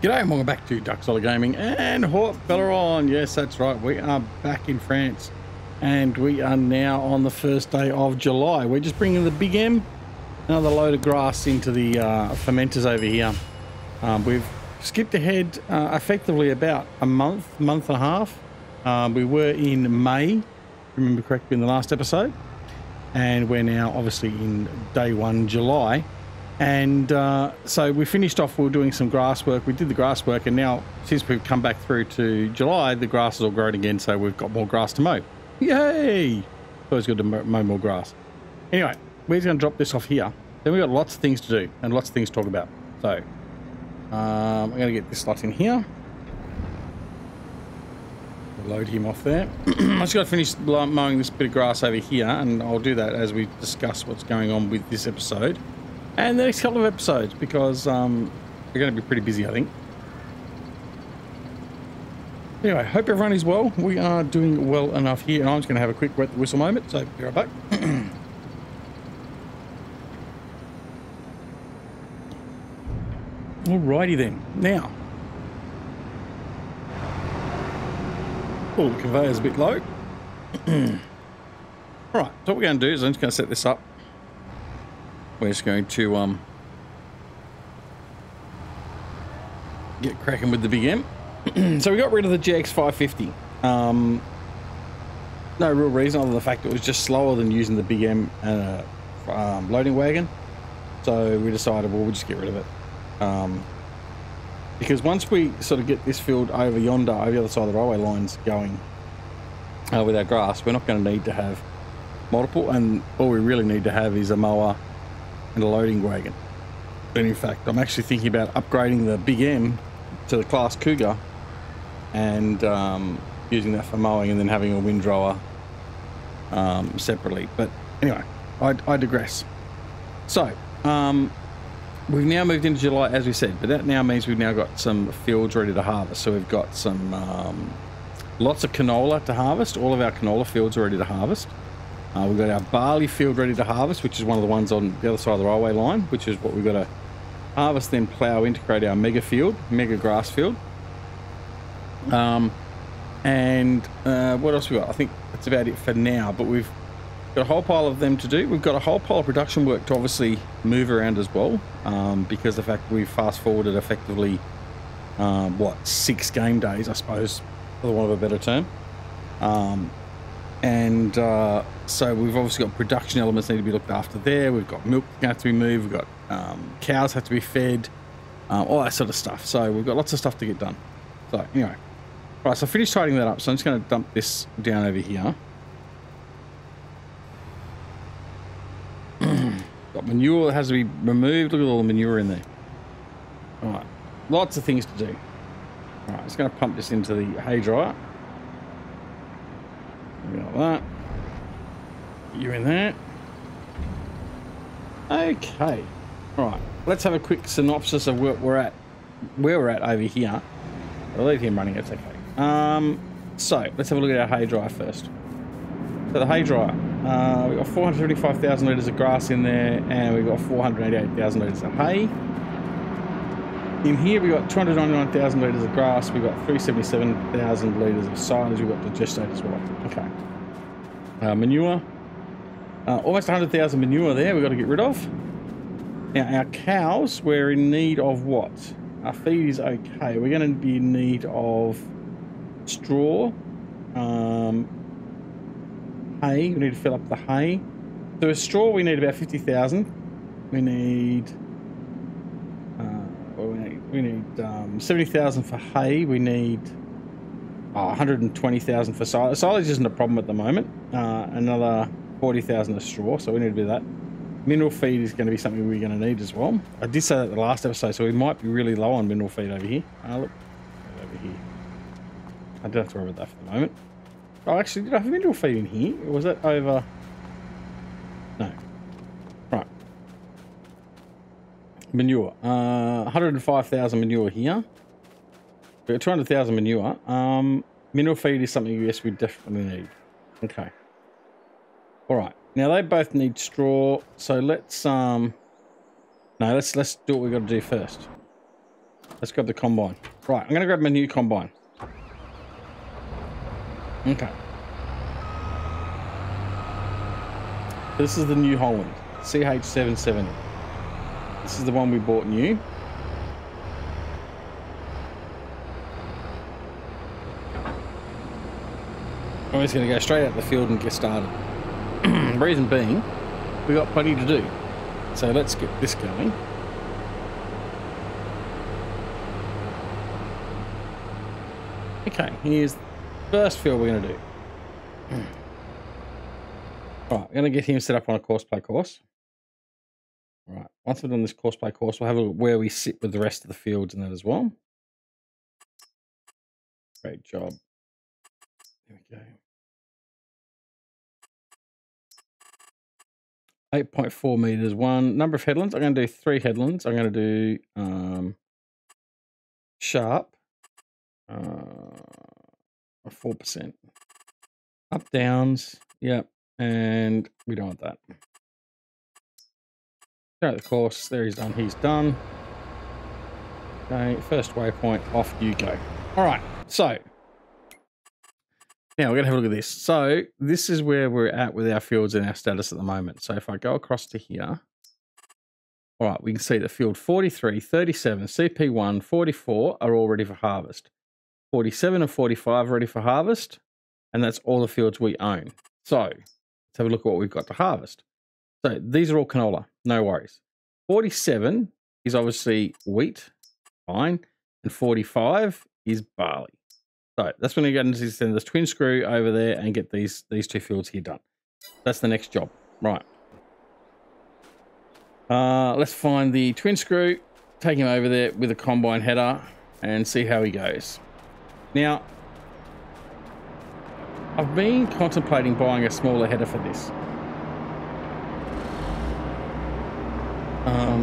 G'day and welcome back to Duckzorly Gaming and Haut-Beyleron. Yes, that's right, we are back in France and we are now on the first day of July. We're just bringing the Big M, another load of grass into the fermenters over here. We've skipped ahead effectively about a month and a half. We were in May, if I remember correctly, in the last episode, and we're now obviously in day one, July. And so we finished off, we were doing some grass work, we did the grass work, and now since we've come back through to July, the grass is all grown again, so we've got more grass to mow. Yay! Always good to mow more grass. Anyway, we're just going to drop this off here. Then we've got lots of things to do and lots of things to talk about. So I'm going to get this lot in here. Load him off there. I just got to finish mowing this bit of grass over here, and I'll do that as we discuss what's going on with this episode and the next couple of episodes, because they're going to be pretty busy, I think. Anyway, hope everyone is well. We are doing well enough here, and I'm just going to have a quick wet the whistle moment, so be right back. Alrighty then. Now, oh, the conveyor's a bit low. Alright, so what we're going to do is I'm just going to set this up. We're just going to get cracking with the Big M. So we got rid of the GX550. No real reason other than the fact it was just slower than using the Big M loading wagon. So we decided, well, we'll just get rid of it. Because once we sort of get this field over yonder, over the other side of the railway lines going with our grass, we're not going to need to have multiple. And all we really need to have is a mower and a loading wagon. And in fact, I'm actually thinking about upgrading the Big M to the Claas Cougar and using that for mowing and then having a windrower separately. But anyway, I digress. So we've now moved into July, as we said, but that now means we've now got some fields ready to harvest. So we've got some lots of canola to harvest. All of our canola fields are ready to harvest. We've got our barley field ready to harvest, which is one of the ones on the other side of the railway line, which is what we've got to harvest, then plough, integrate our mega field, mega grass field. What else we got? I think that's about it for now, but we've got a whole pile of them to do. We've got a whole pile of production work to obviously move around as well, because the fact we've fast-forwarded effectively, what, 6 game days, I suppose, for the want of a better term. So we've obviously got production elements need to be looked after there. We've got milk going to have to be moved. We've got cows have to be fed, all that sort of stuff. So we've got lots of stuff to get done. So anyway, right. So I finished tidying that up. So I'm just going to dump this down over here. Got manure that has to be removed. Look at all the manure in there. All right, lots of things to do. All right, I'm just going to pump this into the hay dryer. Like that. You're in there. Okay. Alright. Let's have a quick synopsis of where we're at over here. I'll leave him running, it's okay. So let's have a look at our hay dryer first. So the hay dryer. We've got 475,000 litres of grass in there, and we've got 488,000 litres of hay. In here we've got 299,000 litres of grass, we've got 377,000 litres of silage, we've got the gestate as well. Okay. Manure. Almost 100,000 manure there we've got to get rid of. Now our cows, we're in need of what? Our feed is okay. We're going to be in need of straw, hay, we need to fill up the hay. So with straw we need about 50,000. We need 70,000 for hay. We need 120,000 for silage. Silage isn't a problem at the moment. Another 40,000 of straw, so we need to do that. Mineral feed is going to be something we're going to need as well. I did say that the last episode, so we might be really low on mineral feed over here. Look, over here. I don't have to worry about that for the moment. Oh, actually, did I have mineral feed in here? Or was that over? No. Manure, 105,000 manure here. We've got 200,000 manure. Mineral feed is something, yes, we definitely need. Okay. All right. Now they both need straw, so let's let's do what we got to do first. Let's grab the combine. Right, I'm going to grab my new combine. Okay. This is the New Holland CH 770. This is the one we bought new. I'm just going to go straight out the field and get started. Reason being, we got plenty to do. So let's get this going. Okay, here's the first field we're going to do. Right, we're going to get him set up on a course play course. Right, once we've done this course play course, we'll have a look where we sit with the rest of the fields and that as well. Great job. There we go. 8.4 meters, one number of headlands. I'm going to do 3 headlands. I'm going to do sharp, 4%. Up downs, yep, and we don't want that. Start the course, there he's done, Okay, first waypoint, off you go. All right, so now we're going to have a look at this. So this is where we're at with our fields and our status at the moment. So if I go across to here, all right, we can see that field 43, 37, CP1, 44 are all ready for harvest. 47 and 45 are ready for harvest. And that's all the fields we own. So let's have a look at what we've got to harvest. So these are all canola, no worries. 47 is obviously wheat, fine. And 45 is barley. So that's when we go into this twin screw over there and get these 2 fields here done. That's the next job. Right. Let's find the twin screw, take him over there with a combine header and see how he goes. Now, I've been contemplating buying a smaller header for this. Cut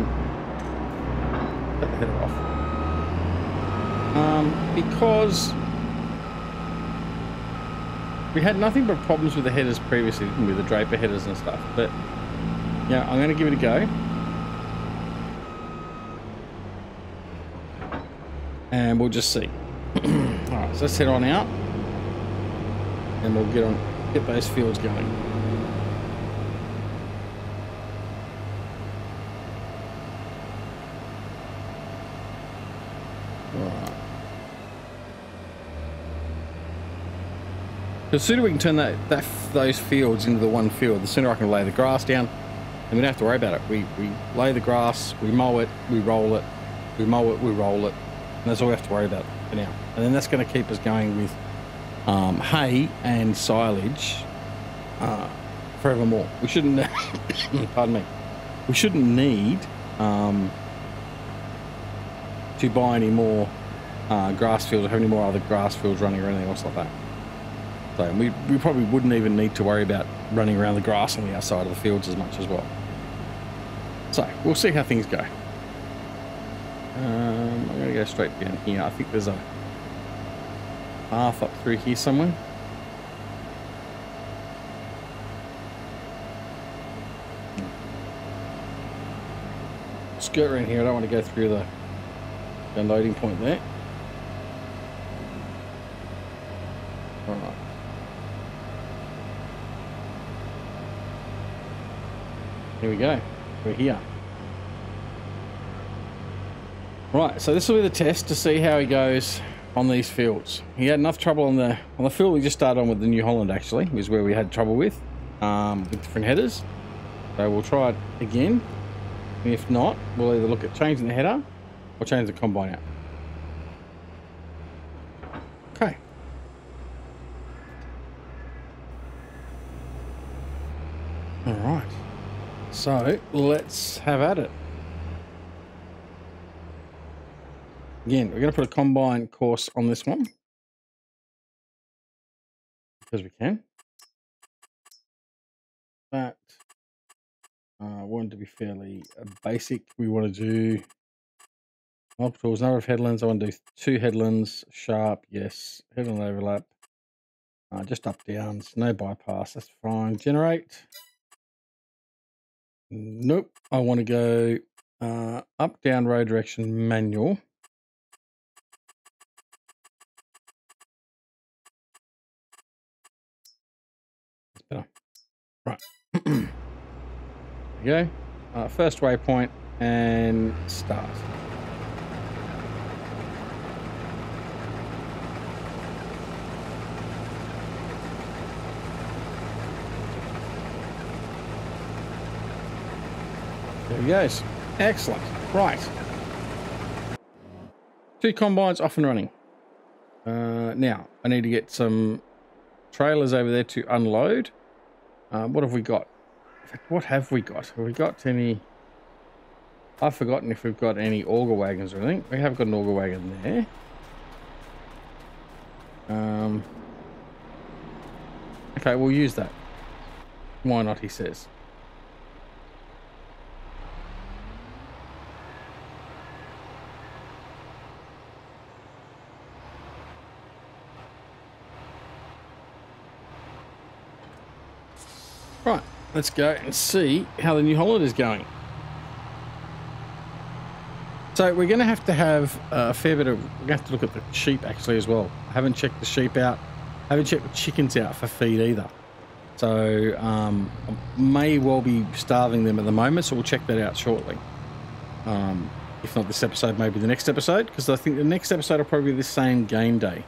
the header off. Because we had nothing but problems with the headers previously, with the draper headers and stuff, but yeah, I'm going to give it a go. And we'll just see. Alright, so let's head on out. And we'll get those fields going. The sooner we can turn those fields into the one field, the sooner I can lay the grass down and we don't have to worry about it. We lay the grass, we mow it, we roll it, we mow it, we roll it, and that's all we have to worry about for now. And then that's going to keep us going with hay and silage forevermore. We shouldn't, pardon me, we shouldn't need to buy any more grass fields or have any more other grass fields running or anything else like that. So we probably wouldn't even need to worry about running around the grass on the outside of the fields as much as well. So we'll see how things go. I'm going to go straight down here. I think there's a path up through here somewhere. Skirt around here. I don't want to go through the unloading point there. All right. Here we go, we're here. Right, so this will be the test to see how he goes on these fields. He had enough trouble on the field we just started on with the New Holland, actually, is where we had trouble with different headers. So we'll try it again. And if not, we'll either look at changing the header or change the combine out. Okay. All right. So let's have at it. Again, we're going to put a combine course on this one because we can. That wanted to be fairly basic. We want to do multiples, number of headlands. I want to do 2 headlands, sharp, yes, headland overlap, just up downs, no bypass, that's fine. Generate. Nope, I want to go up, down, row direction, manual. Right. There we go. First waypoint and start. There he goes. Excellent. Right. Two combines off and running. Now, I need to get some trailers over there to unload. What have we got? In fact, what have we got? Have we got any... I've forgotten if we've got any auger wagons or anything. We have got an auger wagon there. Okay, we'll use that. Why not, he says. Right, let's go and see how the New Holland is going. So we're going to have a fair bit of... We're going to have to look at the sheep actually as well. I haven't checked the sheep out. I haven't checked the chickens out for feed either. So I may well be starving them at the moment, so we'll check that out shortly. If not this episode, maybe the next episode, because I think the next episode will probably be this same game day.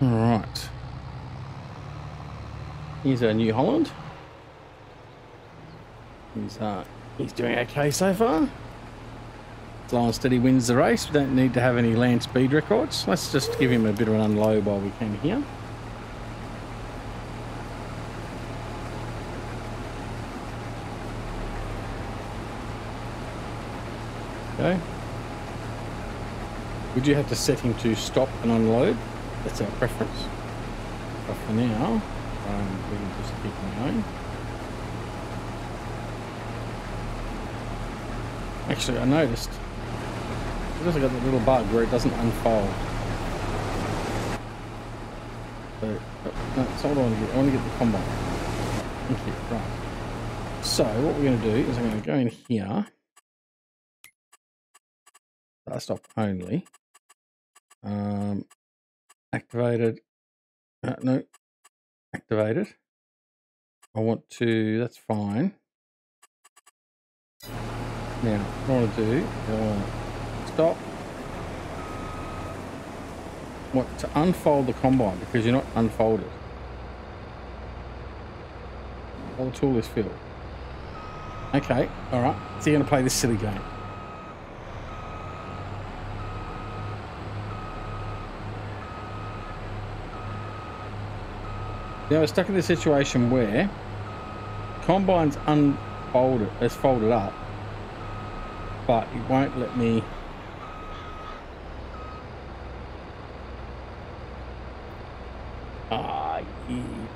All right. Here's our New Holland. He's doing okay so far. Slow and steady wins the race. We don't need to have any land speed records. Let's just give him a bit of an unload while we can here. Okay. Would you have to set him to stop and unload? That's our preference. But for now, we can just keep him going. Actually, I noticed I've also got that little bug where it doesn't unfold. So, no, that's not what I want to get. I want to get the combo. Thank you. Right. So, what we're going to do is I'm going to go in here. Start stop only. Activated. No. Activated. I want to. That's fine. Now, what I want to do, I want to stop. What to unfold the combine because you're not unfolded. All the tool is filled. Okay, all right. So you're going to play this silly game. Now we're stuck in this situation where combine's unfolded, it's folded up. But it won't let me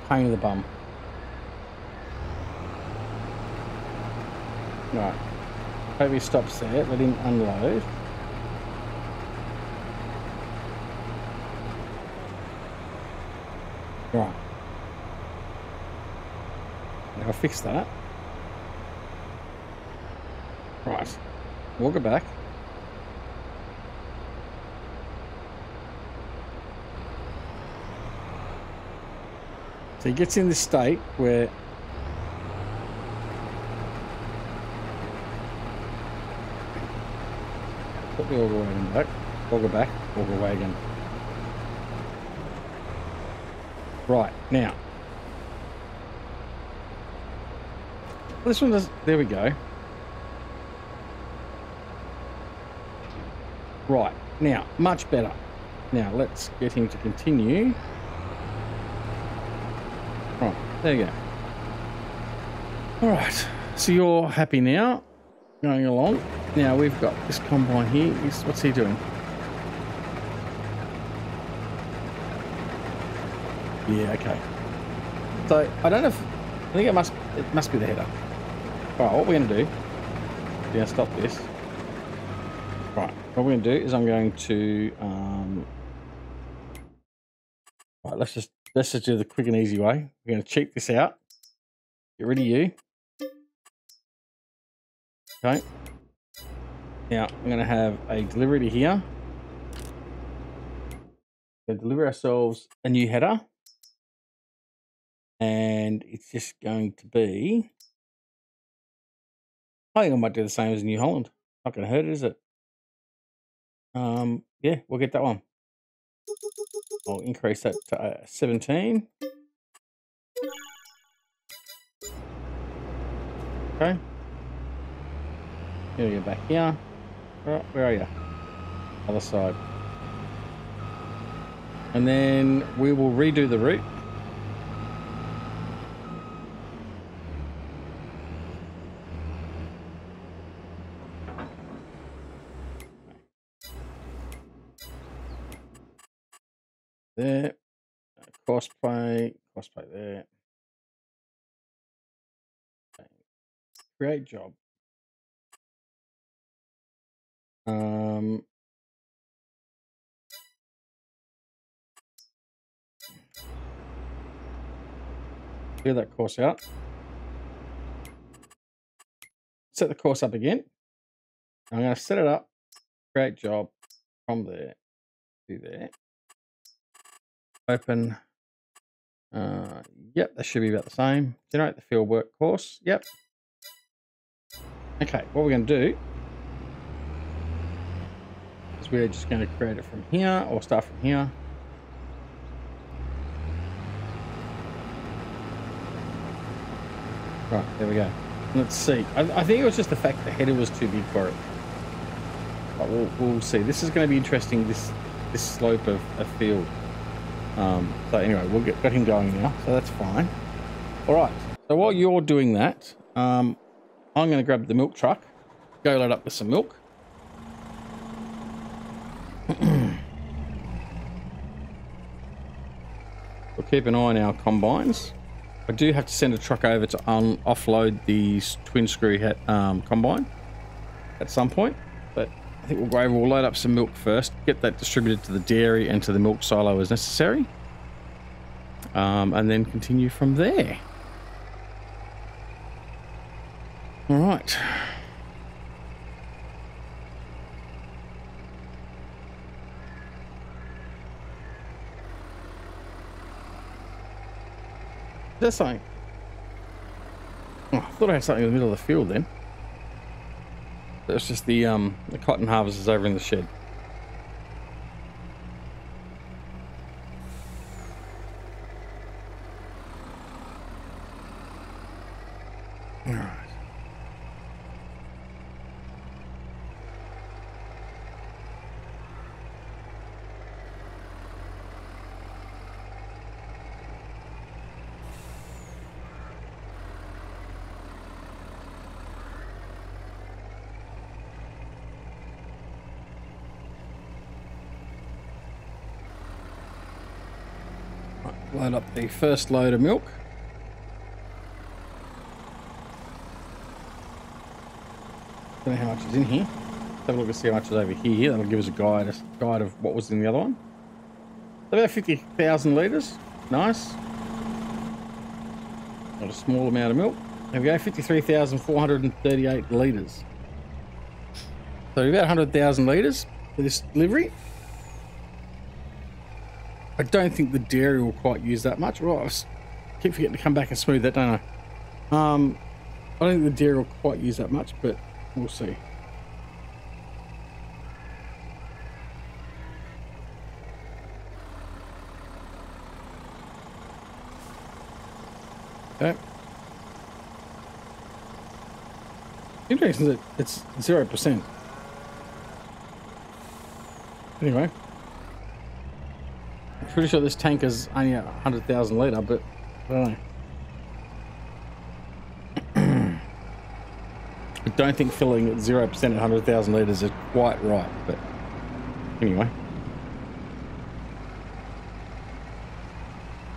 pain in the bum. Right. Hope he stops there, let him unload. Right. Now I'll fix that. Right. We'll go back. So he gets in this state where put the auger wagon back. Auger back. Auger wagon. Right now, this one does. There we go. Right, now, much better. Now, let's get him to continue. Right, there you go. All right, so you're happy now, going along. Now, we've got this combine here. What's he doing? Yeah, okay. So, I don't know if... I think it must be the header. All right, what we're going to do... Yeah, stop this. Right, what we're going to do is I'm going to, right, let's just do the quick and easy way. We're going to cheat this out. Get rid of you. Okay. Now, I'm going to have a delivery to here. We're going to deliver ourselves a new header. And it's just going to be, I think I might do the same as New Holland. Not going to hurt it, is it? Yeah, we'll get that one. I'll increase that to 17. Okay. Here we go, back here. Right, where are you? Other side. And then we will redo the route. There, crossplay there. Okay. Great job. Clear that course out. Set the course up again. I'm going to set it up. Great job. From there to there. Open. Yep, that should be about the same. Generate the field work course. Yep. Okay, what we're going to do is we're just going to create it from here, or start from here. Right, there we go. Let's see. I think it was just the fact the header was too big for it. But we'll see. This is going to be interesting, this slope of a field. So anyway, we'll get him going now, so that's fine. All right, so while you're doing that, I'm going to grab the milk truck, go load up with some milk. We'll keep an eye on our combines. I do have to send a truck over to offload the twin screw combine at some point, but I think we'll go over, we'll load up some milk first, get that distributed to the dairy and to the milk silo as necessary, and then continue from there. All right. Is there something? Oh, I thought I had something in the middle of the field then. That's just the cotton harvest is over in the shed. All right. Load up the first load of milk. Don't know how much is in here. Let's have a look and see how much is over here. That'll give us a guide of what was in the other one. About 50,000 litres. Nice. Not a small amount of milk. There we go, 53,438 litres. So about 100,000 litres for this delivery. I don't think the dairy will quite use that much. Well, I keep forgetting to come back and smooth that, don't I? I don't think the dairy will quite use that much, but we'll see. Okay. Interesting that it's 0%. Anyway. Pretty sure this tank is only 100,000 litre, but I don't know. I don't think filling at 0% at 100,000 litres is quite right, but anyway.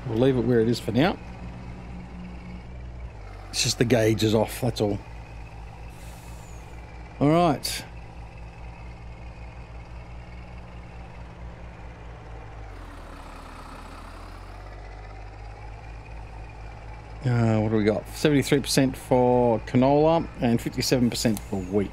We'll leave it where it is for now. It's just the gauge is off, that's all. All right. What do we got? 73% for canola and 57% for wheat.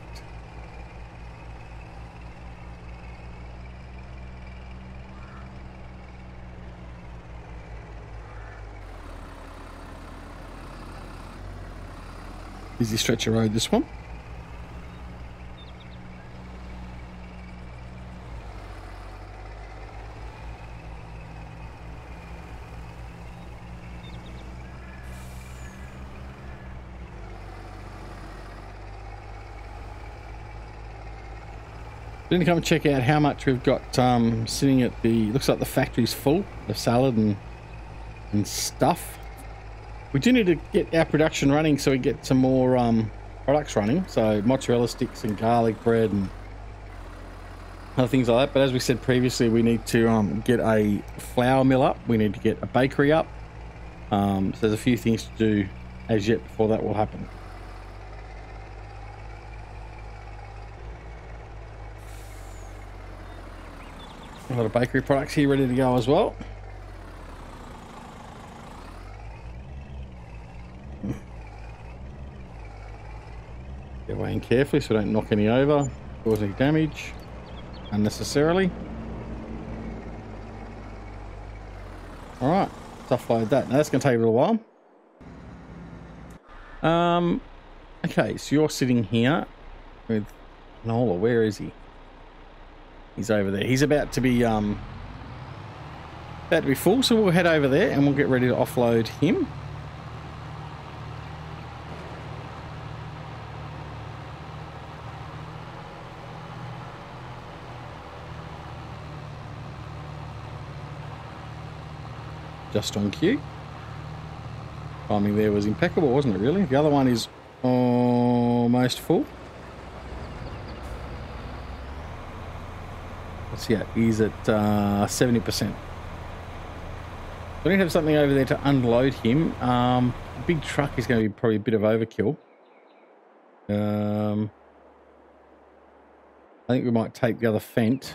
Busy stretch of road, this one. Going to come and check out how much we've got sitting at the, looks like the factory's full of salad and stuff. We do need to get our production running so we get some more products running, so mozzarella sticks and garlic bread and other things like that. But as we said previously, we need to get a flour mill up, we need to get a bakery up, so there's a few things to do as yet before that will happen. A lot of bakery products here ready to go as well. Get weighing carefully so we don't knock any over, cause any damage unnecessarily. Alright, stuff like that. Now that's going to take a little while. Okay, so you're sitting here with Nola. Where is he? He's over there. He's about to be full, so we'll head over there and we'll get ready to offload him. Just on cue. Timing there was impeccable, wasn't it, really? The other one is almost full. Yeah, he's at 70%. We don't have something over there to unload him. Big truck is going to be probably a bit of overkill. I think we might take the other Fent.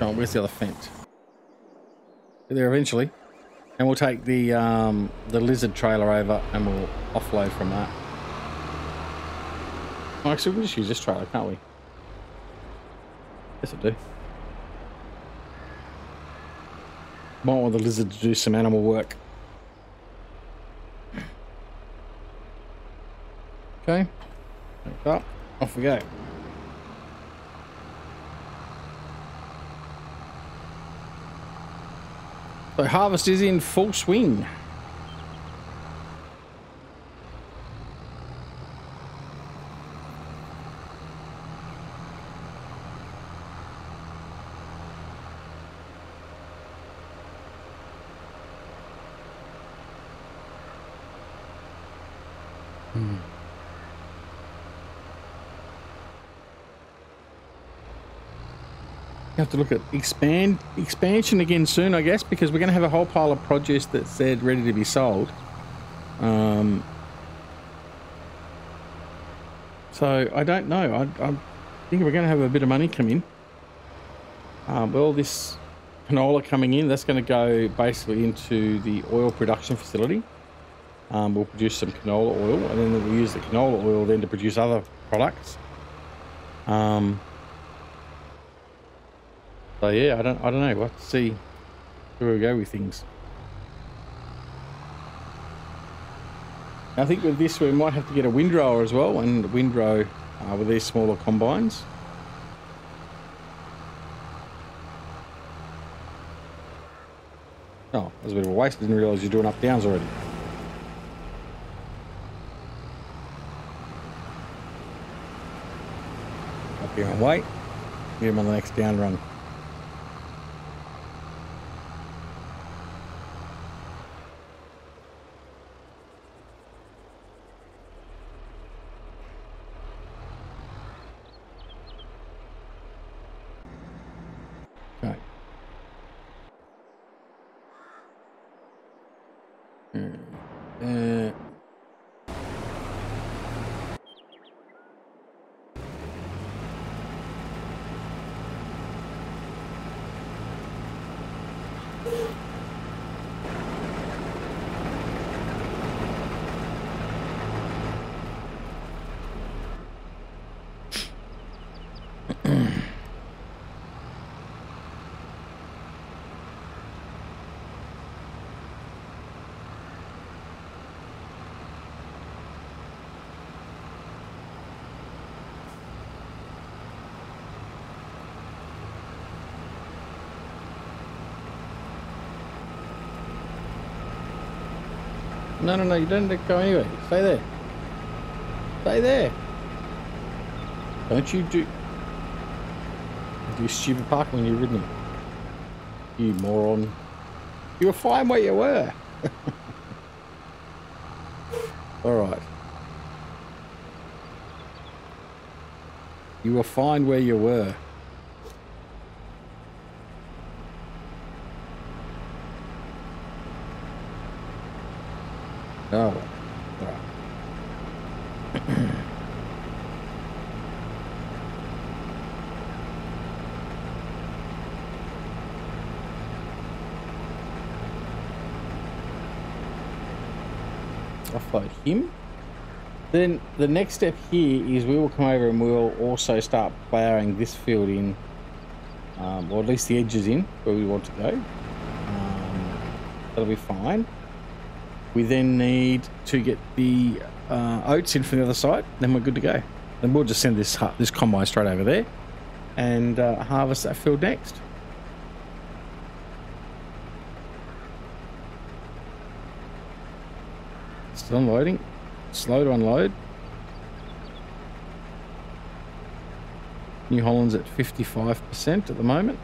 Come on, where's the other Fent? Get there eventually, and we'll take the Lizard trailer over, and we'll offload from that. Actually, we'll just use this trailer, can't we? Yes, I do. Might want the Lizard to do some animal work. Okay. Like that. Off we go. So harvest is in full swing. Have to look at expansion again soon, I guess, because we're going to have a whole pile of produce that's said ready to be sold. So I don't know. I think we're going to have a bit of money come in. Well, this canola coming in, that's going to go basically into the oil production facility. We'll produce some canola oil, and then we'll use the canola oil then to produce other products. So yeah, I don't know. We'll have to see where we go with things. I think with this we might have to get a windrower as well, and windrow with these smaller combines. Oh, that was a bit of a waste. I didn't realise you're doing up downs already. Up here and wait. Get him on the next down run. No, no, no, you don't go anywhere. Stay there. Stay there. Don't you do... You stupid parking when you're ridden him. You moron. You were fine where you were. Alright. You were fine where you were. Oh. Right. Offload him. Then the next step here is we will come over and we'll also start ploughing this field in, or at least the edges in where we want to go. That'll be fine. We then need to get the oats in from the other side, then we're good to go. Then we'll just send this combine straight over there and harvest that field next. Still unloading. Slow to unload. New Holland's at 55% at the moment.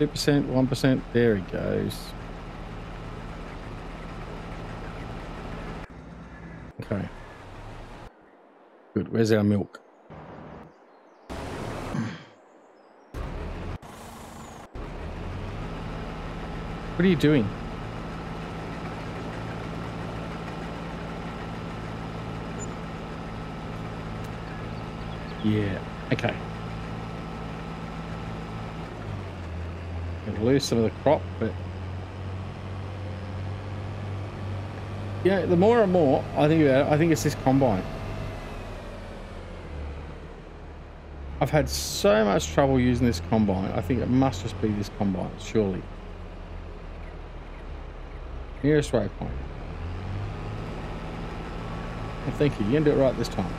2%, 1%, there he goes. Okay. Good, where's our milk? What are you doing? Yeah, okay. Could lose some of the crop, but you know, the more and more I think about it, I think it's this combine. I've had so much trouble using this combine. I think it must just be this combine, surely. Nearest waypoint. Well, thank you. You can do it right this time.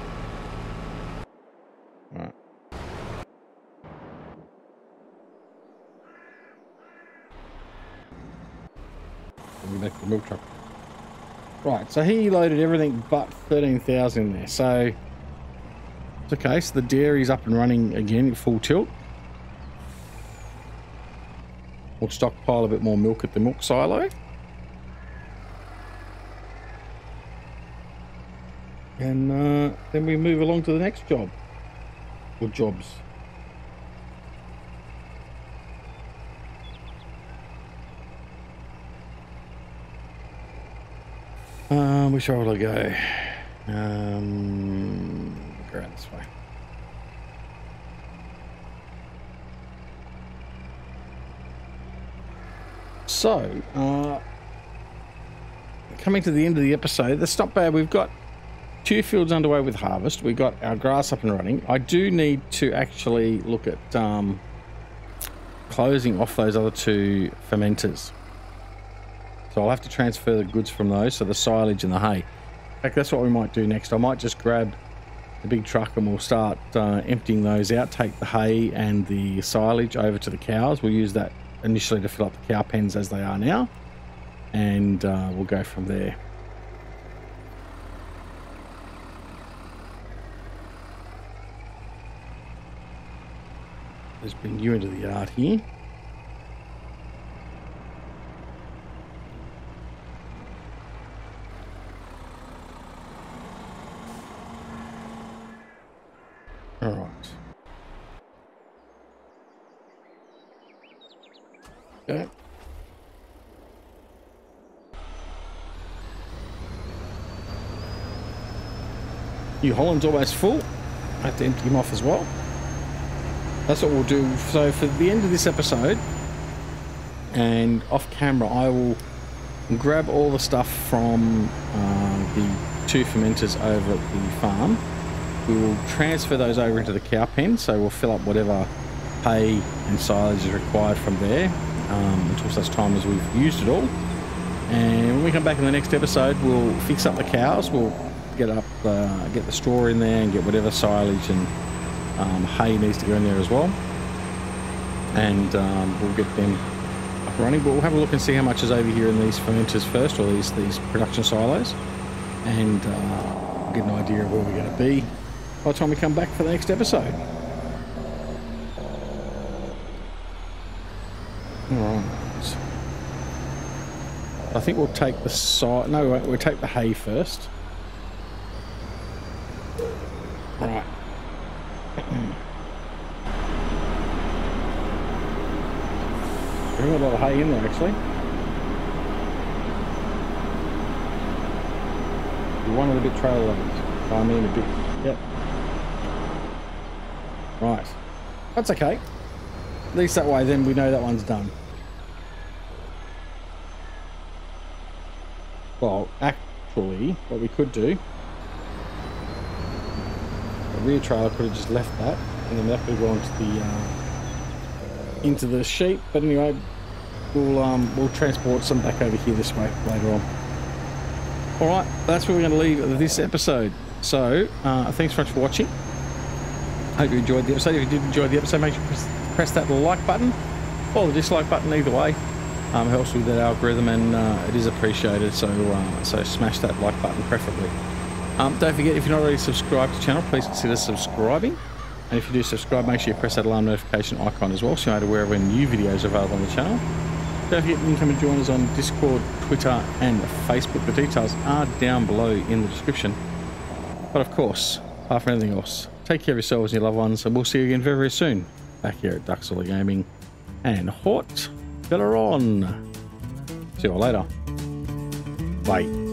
Back to the milk truck. Right, so he loaded everything but 13,000 in there, so it's okay. So the dairy's up and running again, full tilt. We'll stockpile a bit more milk at the milk silo. And then we move along to the next job. Or jobs. Which way will I go? Go around this way. So, coming to the end of the episode, that's not bad. We've got two fields underway with harvest. We've got our grass up and running. I do need to actually look at closing off those other two fermenters. So I'll have to transfer the goods from those, so the silage and the hay. In fact, that's what we might do next. I might just grab the big truck and we'll start emptying those out, take the hay and the silage over to the cows. We'll use that initially to fill up the cow pens as they are now, and we'll go from there. Let's bring you into the yard here. Okay. New Holland's almost full. I have to empty him off as well. That's what we'll do. So for the end of this episode, and off camera, I will grab all the stuff from the two fermenters over at the farm. We will transfer those over into the cow pen, so we'll fill up whatever hay and silage is required from there. Until such time as we've used it all, and when we come back in the next episode, we'll fix up the cows. We'll get the straw in there and get whatever silage and hay needs to go in there as well, and we'll get them up running, but we'll have a look and see how much is over here in these fermenters first, or these production silos, and get an idea of where we're going to be by the time we come back for the next episode. Alright. I think we'll take the side. No, we'll take the hay first. Right. There's a lot of hay in there actually. One little bit trailer loaded. I mean a bit. Yep. Right. That's okay. At least that way then we know that one's done. Well, actually, what we could do, the rear trailer could have just left that, and then that could go into the sheep. But anyway, we'll transport some back over here this way later on. All right, that's where we're going to leave this episode. So, thanks very much for watching. Hope you enjoyed the episode. If you did enjoy the episode, make sure you press that like button or the dislike button. Either way, helps with that algorithm, and it is appreciated. So, so smash that like button preferably. Don't forget, if you're not already subscribed to the channel, please consider subscribing. And if you do subscribe, make sure you press that alarm notification icon as well, so you're aware of when new videos are available on the channel. Don't forget, you can come and join us on Discord, Twitter, and Facebook. The details are down below in the description. But of course, apart from anything else, take care of yourselves and your loved ones, and we'll see you again very, very soon back here at Duckzorly Gaming and Haut-Beyleron. See you all later. Bye.